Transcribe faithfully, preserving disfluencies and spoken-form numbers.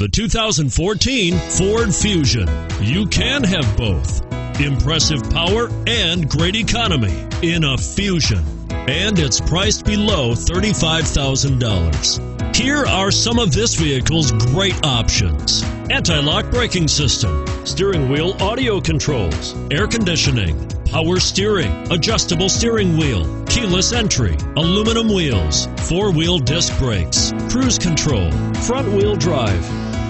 The two thousand fourteen Ford Fusion. You can have both. Impressive power and great economy in a Fusion. And it's priced below thirty-five thousand dollars. Here are some of this vehicle's great options. Anti-lock braking system, steering wheel audio controls, air conditioning, power steering, adjustable steering wheel, keyless entry, aluminum wheels, four-wheel disc brakes, cruise control, front-wheel drive.